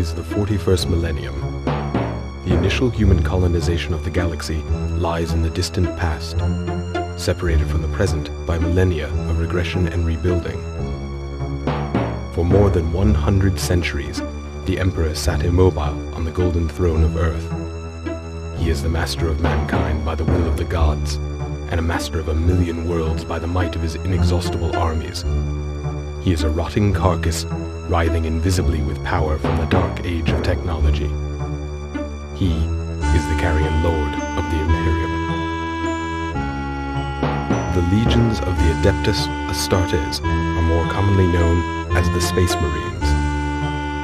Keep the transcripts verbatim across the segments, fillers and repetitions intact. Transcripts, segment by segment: reaches the forty-first millennium. The initial human colonization of the galaxy lies in the distant past, separated from the present by millennia of regression and rebuilding. For more than one hundred centuries, the Emperor sat immobile on the golden throne of Earth. He is the master of mankind by the will of the gods, and a master of a million worlds by the might of his inexhaustible armies. He is a rotting carcass, writhing invisibly with power from the dark age of technology. He is the Carrion Lord of the Imperium. The legions of the Adeptus Astartes are more commonly known as the Space Marines,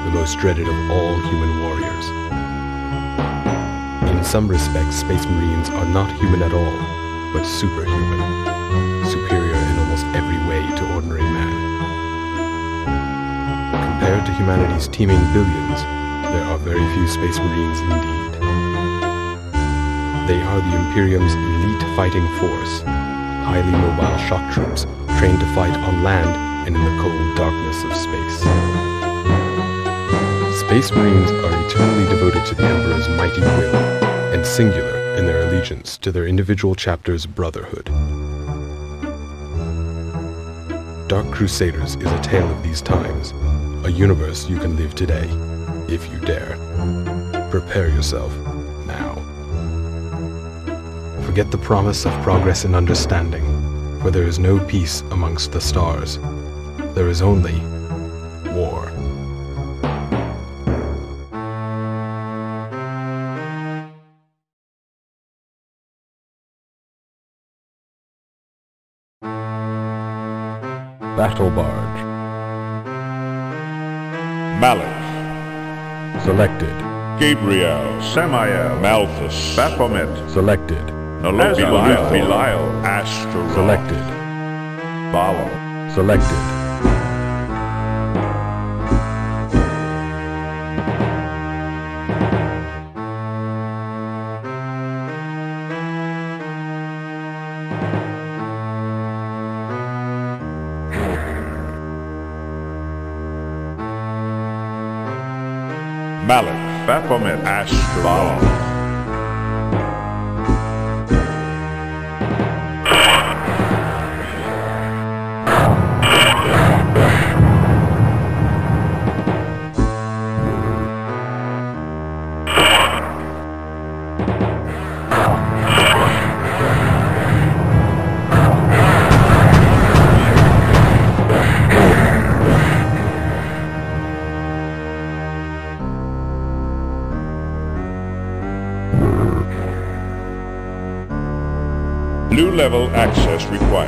the most dreaded of all human warriors. In some respects, Space Marines are not human at all, but superhuman, superior in almost every way to ordinary man. Compared to humanity's teeming billions, there are very few Space Marines indeed. They are the Imperium's elite fighting force, highly mobile shock troops trained to fight on land and in the cold darkness of space. Space Marines are eternally devoted to the Emperor's mighty will, and singular in their allegiance to their individual chapter's brotherhood. Dark Crusaders is a tale of these times, a universe you can live today, if you dare. Prepare yourself. Forget the promise of progress and understanding, for there is no peace amongst the stars. There is only war. Battle Barge. Malice. Selected. Gabriel. Samael. Malthus. Baphomet. Selected. Nalobi Belial, Astaroth. Selected. Bala. Selected. Malak. Baphomet. Astaroth. New level access required.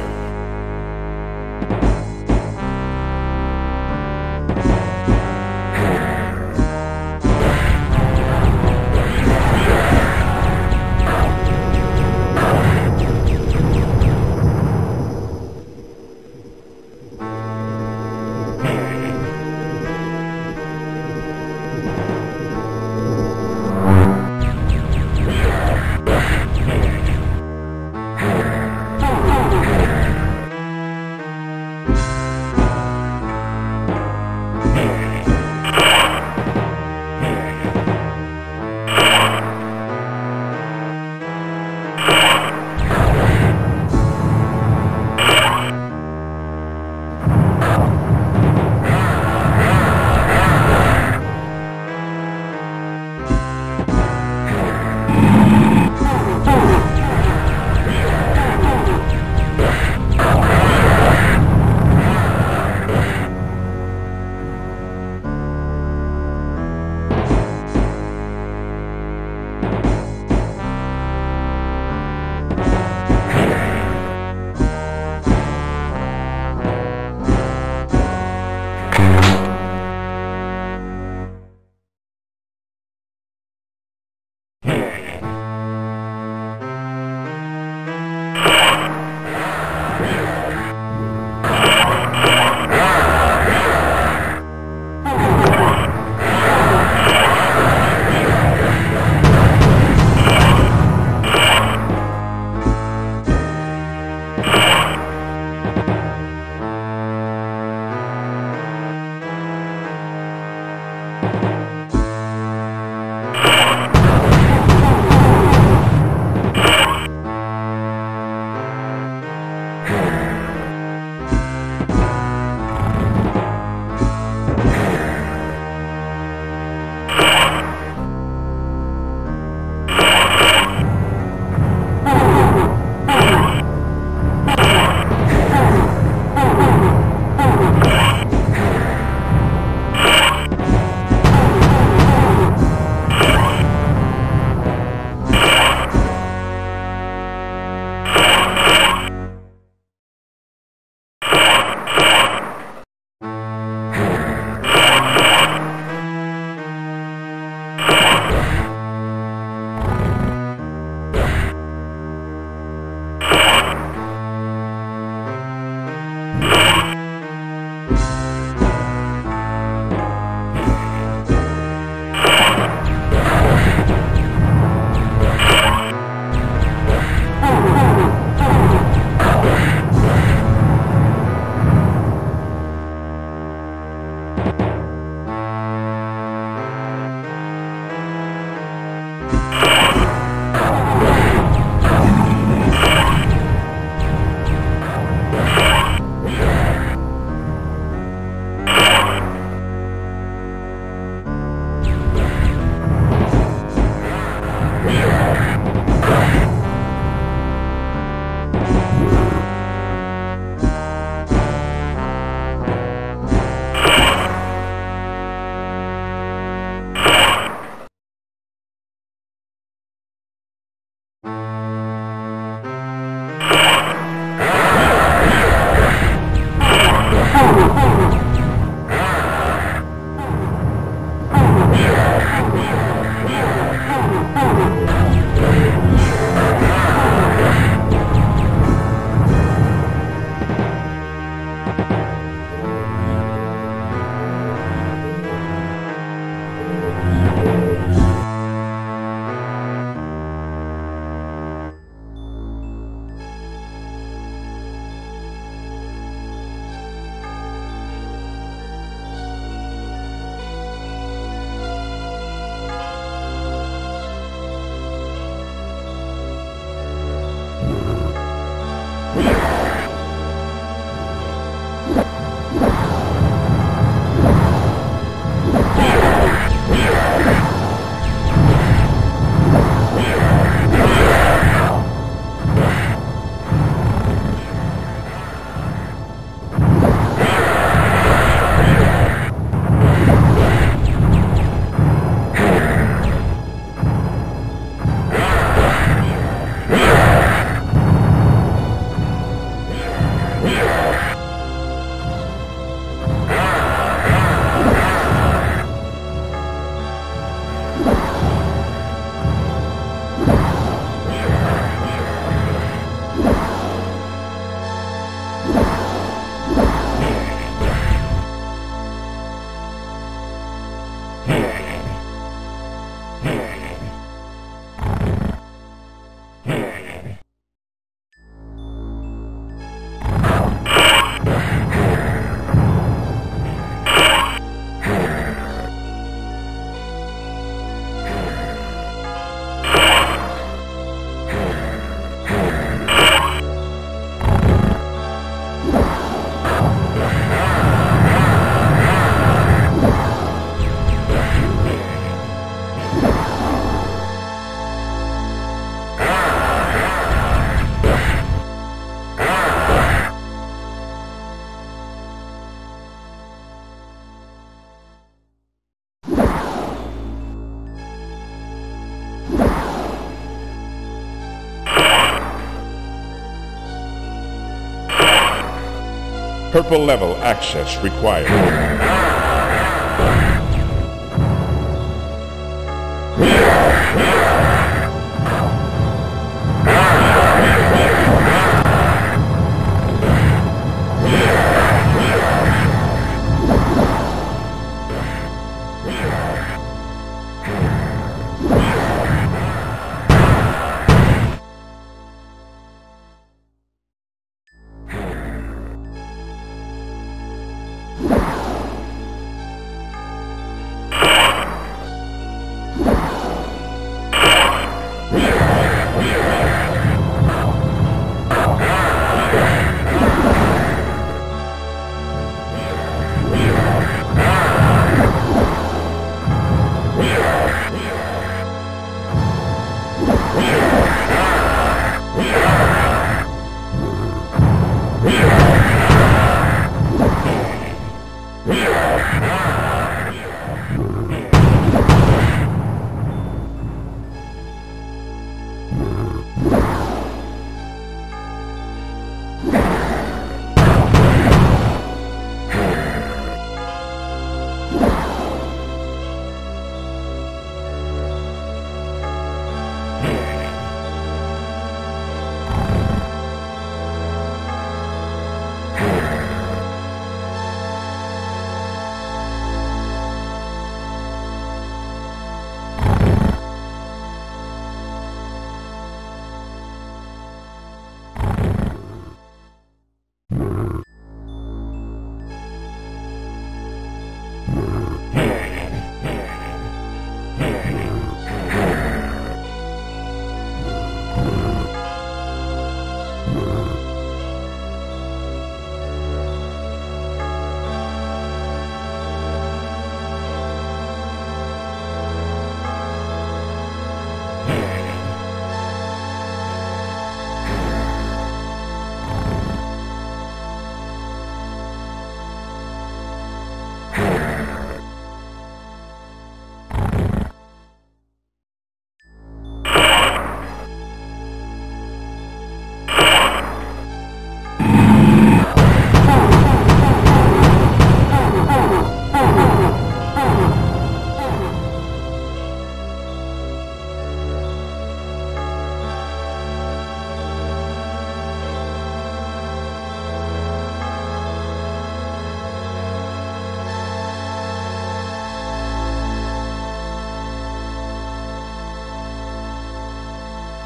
Purple level access required.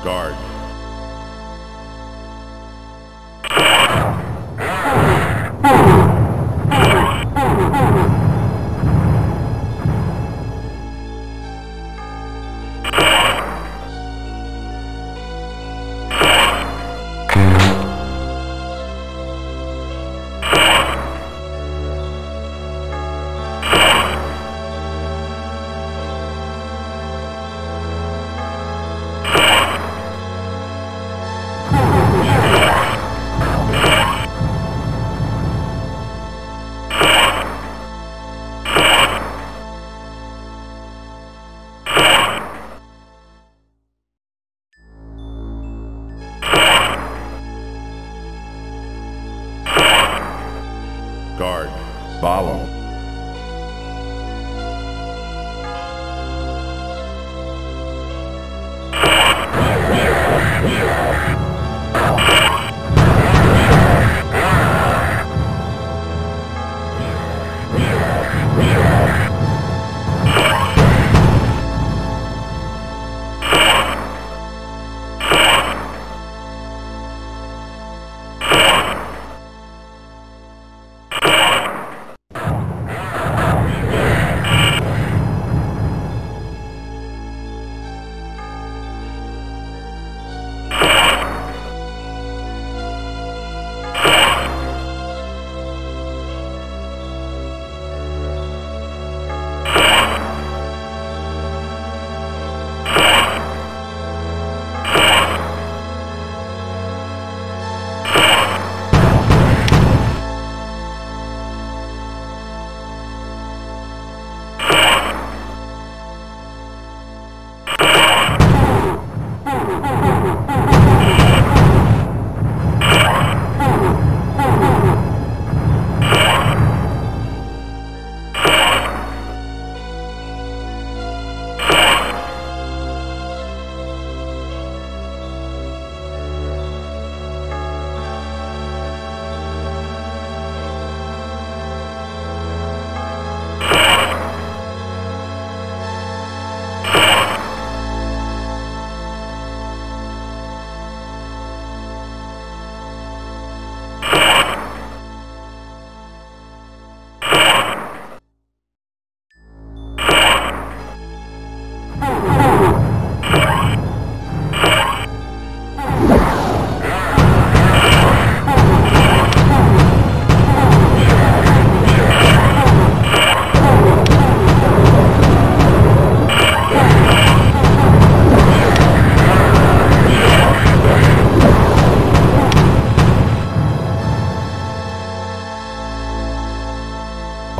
Guard. Guard. Follow. Oh.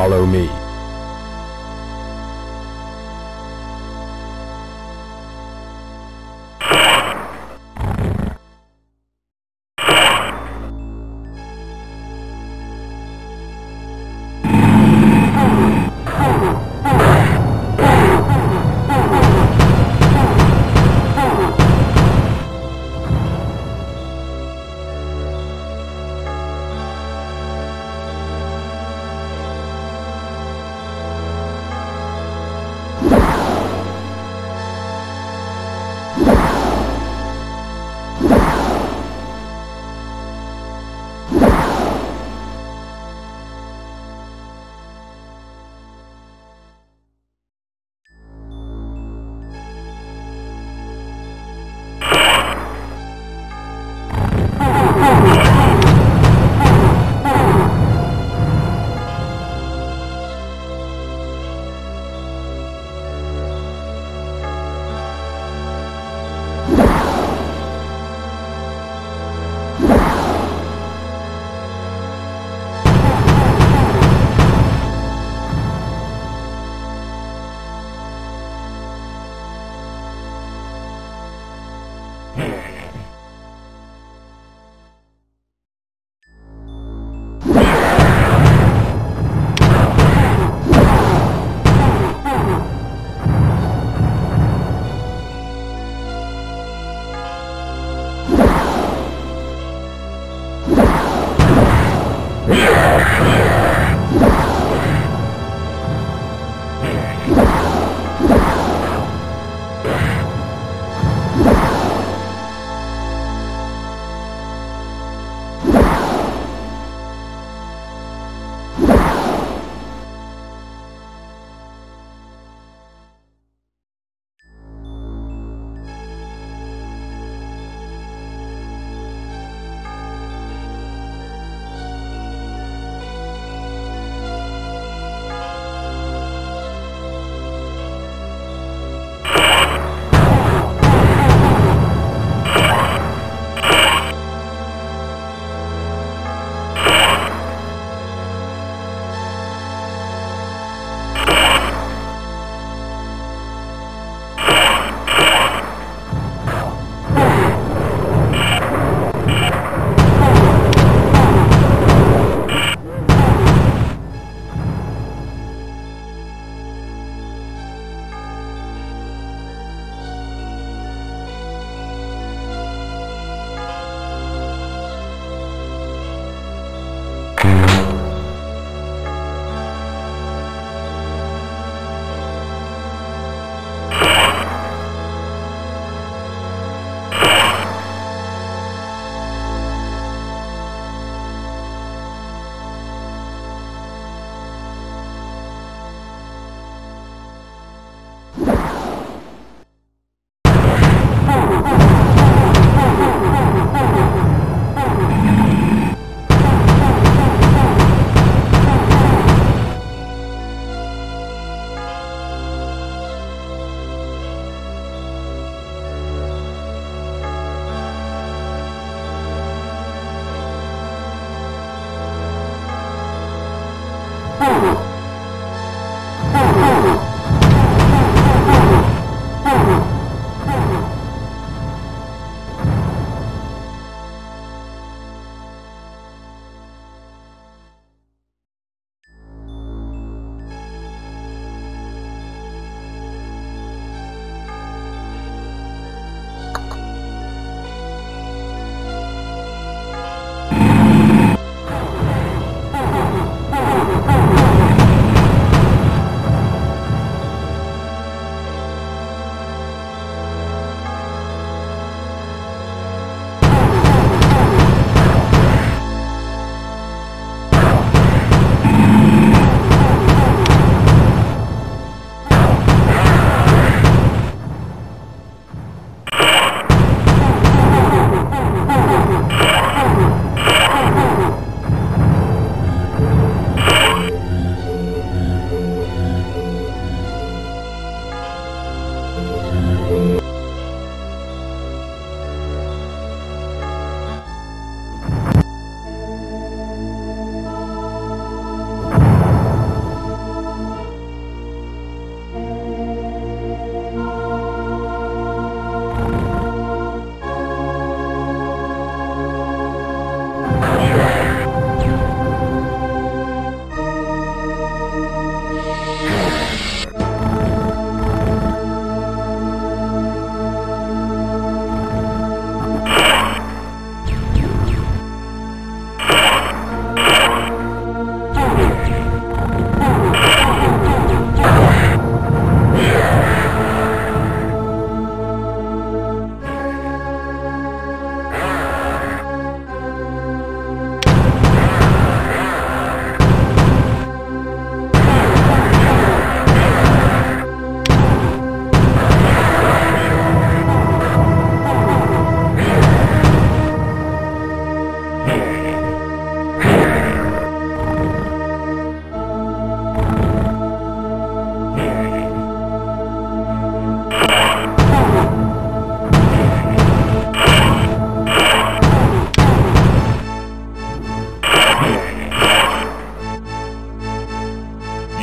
Follow me.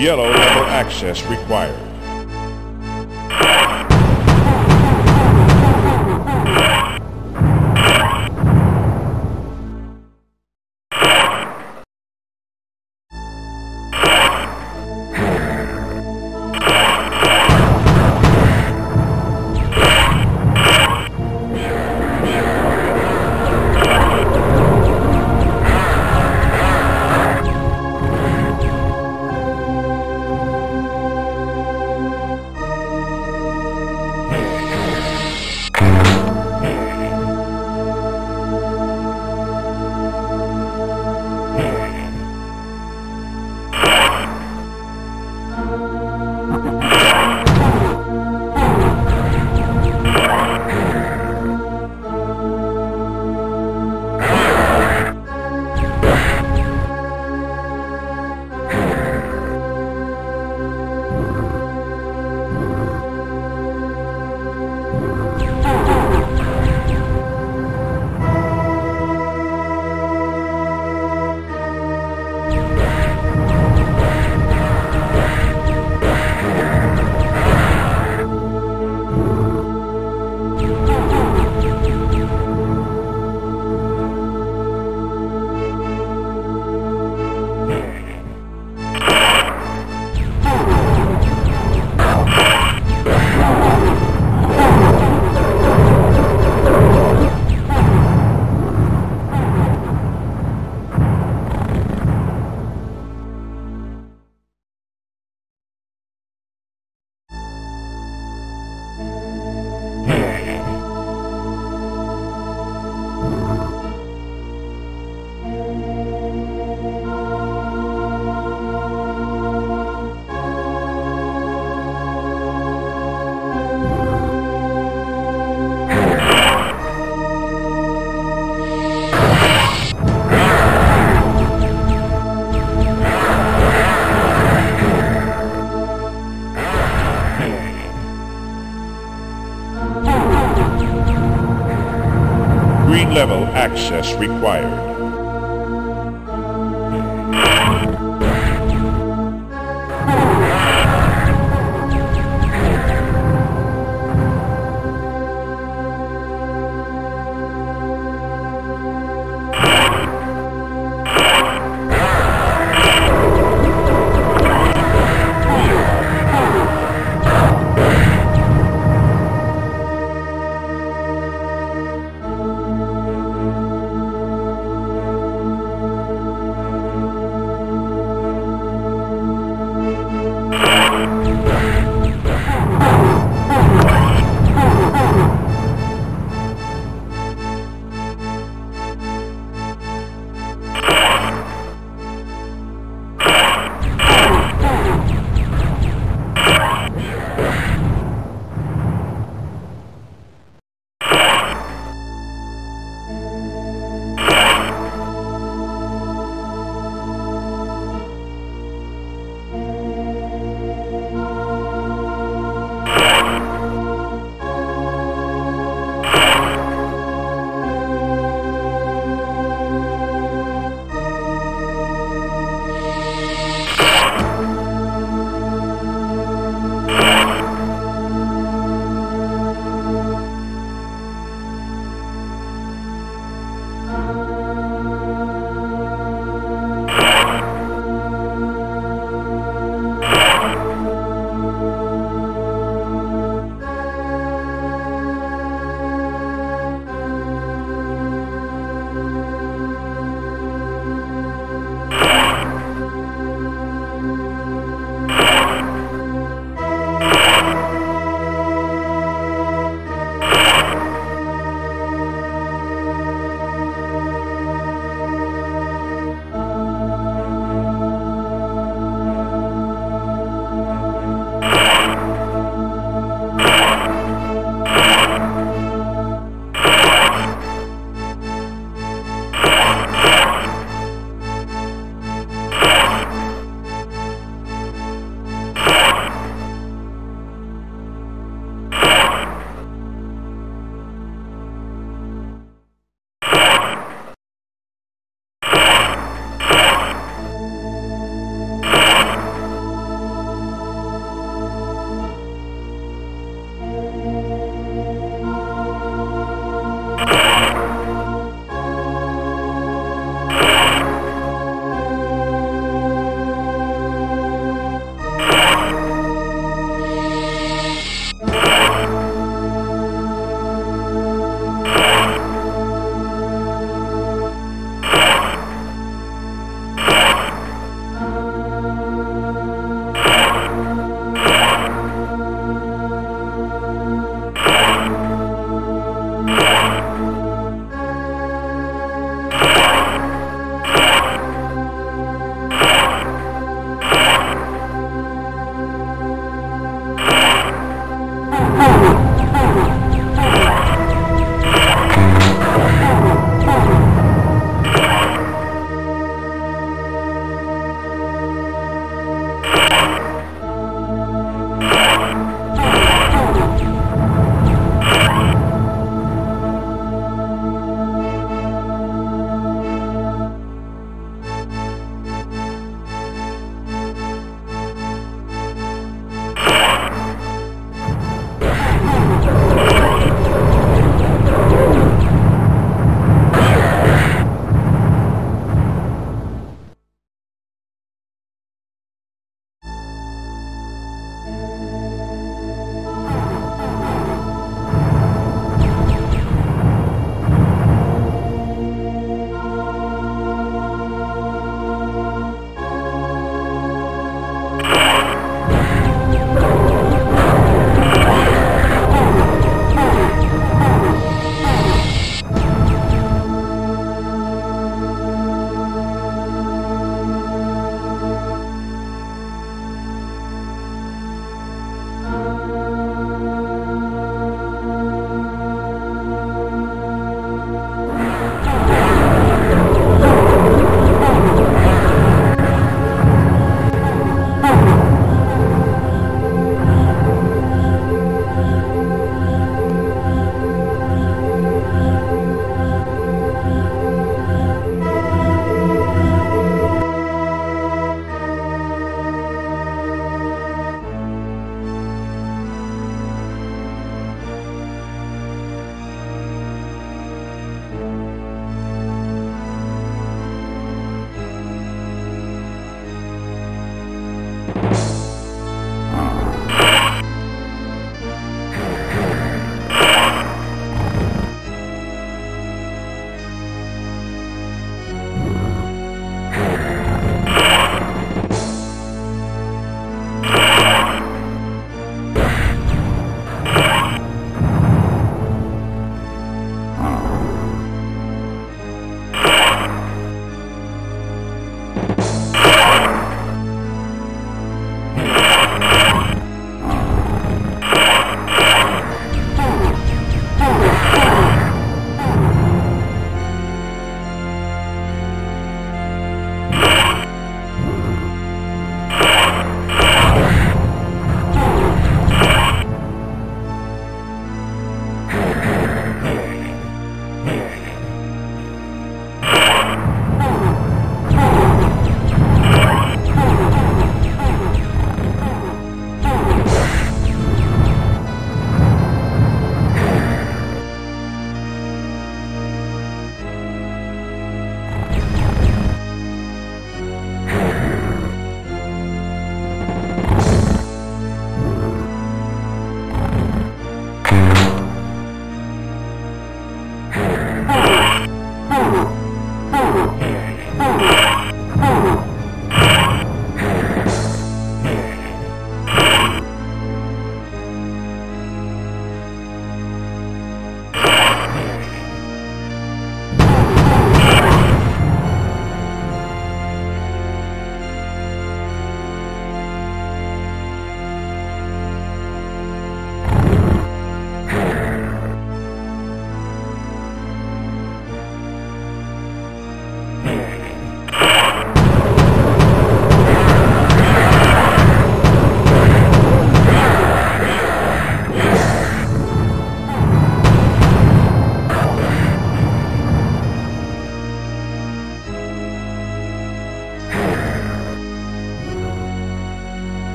Yellow lever access required. Level access required.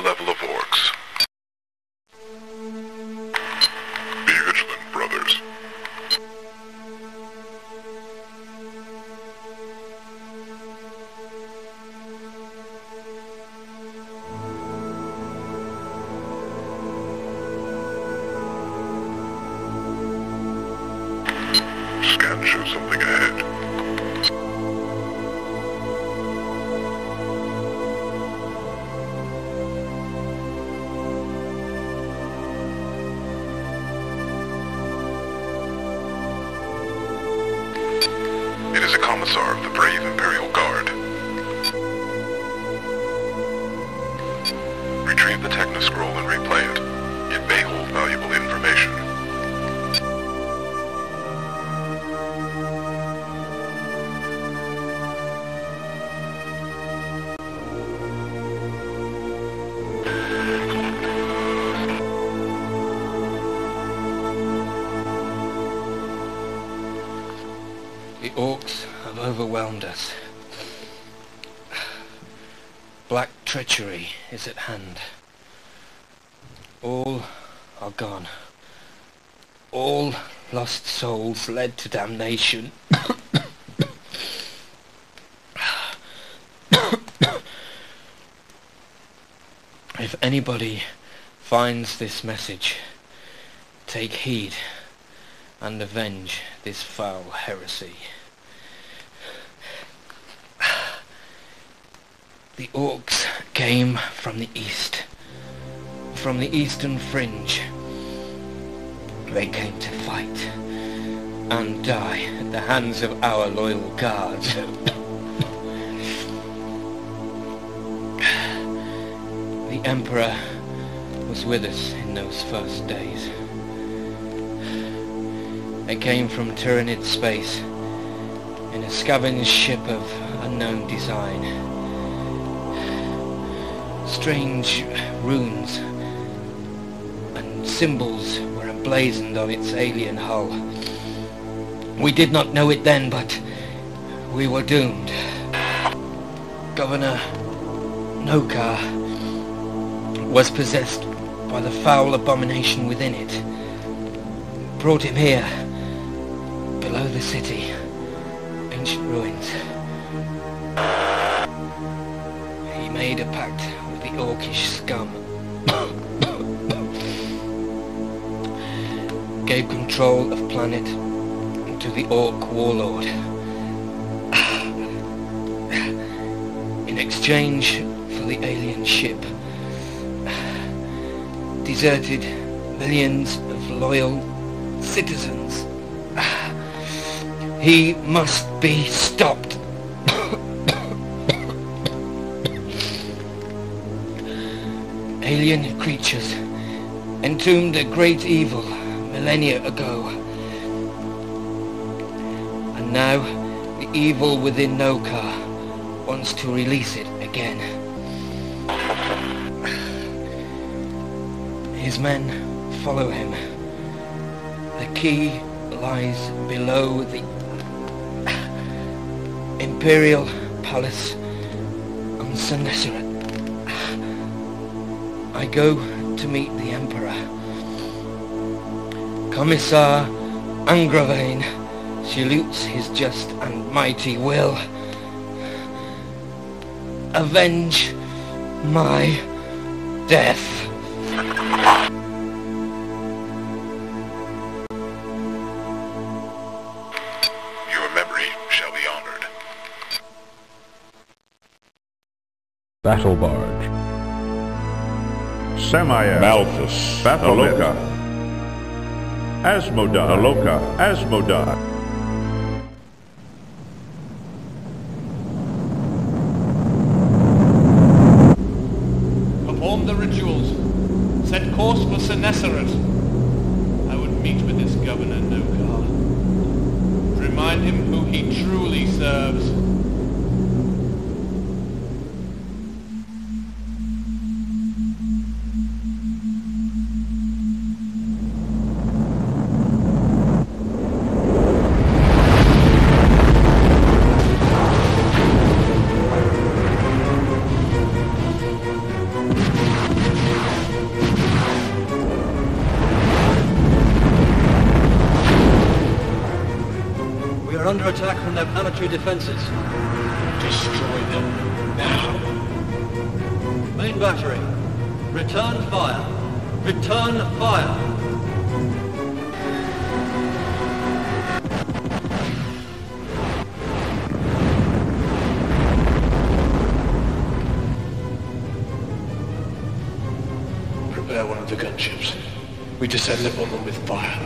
the level of orcs. Be vigilant, brothers. Scan shows something ahead. Commissar of the brave Imperial Guard. Retrieve the Technoscroll and replay it. It may hold valuable information. The orcs have overwhelmed us. Black treachery is at hand. All are gone. All lost souls led to damnation. If anybody finds this message, take heed and avenge this foul heresy. The orcs came from the east, from the eastern fringe. They came to fight and die at the hands of our loyal guards. The Emperor was with us in those first days. They came from Tyranid space in a scavenged ship of unknown design. Strange runes and symbols were emblazoned on its alien hull. We did not know it then, but we were doomed. Governor Nokar was possessed by the foul abomination within it. Brought him here, below the city, ancient ruins. He made a pact the orcish scum. Gave control of planet to the orc warlord. In exchange for the alien ship, deserted millions of loyal citizens. He must be stopped. Alien creatures entombed a great evil millennia ago. And now the evil within Nokar wants to release it again. His men follow him. The key lies below the Imperial Palace on Seneseret. I go to meet the Emperor. Commissar Angravain salutes his just and mighty will. Avenge my death. Your memory shall be honored. Battle Barge. Samael, Malthus, Bathaloka, Asmodai, Aloka, Asmodai. Perform the rituals. Set course for Seneseret. I would meet with this Governor Nokar. Remind him who he truly serves. under attack from their planetary defenses. Destroy them now. Main battery. Return fire. Return fire. Prepare one of the gunships. We descend upon them with fire.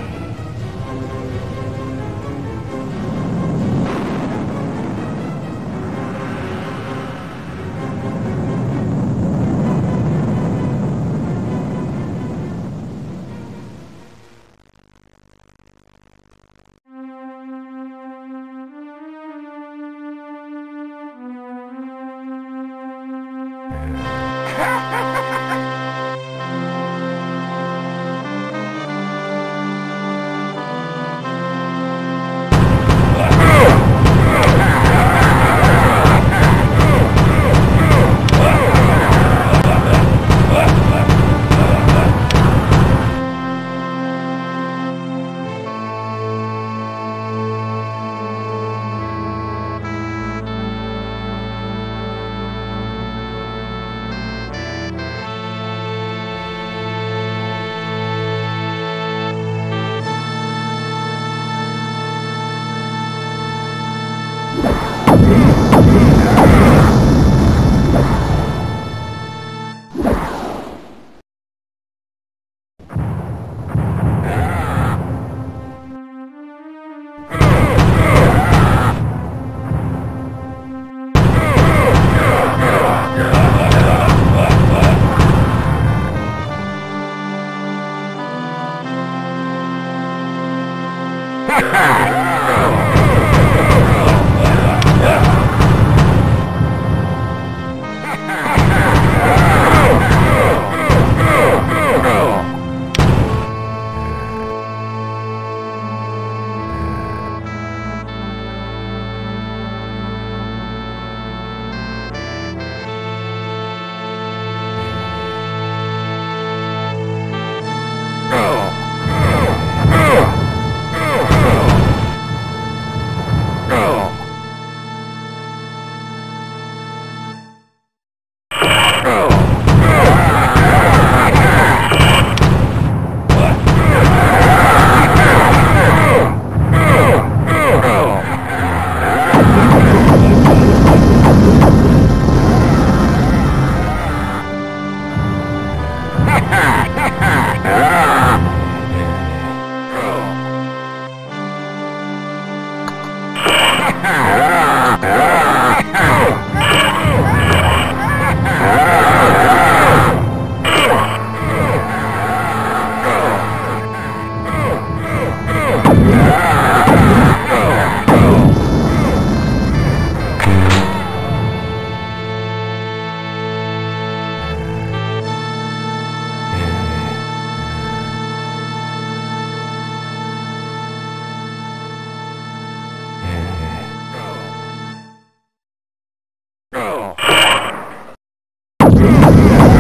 Yeah.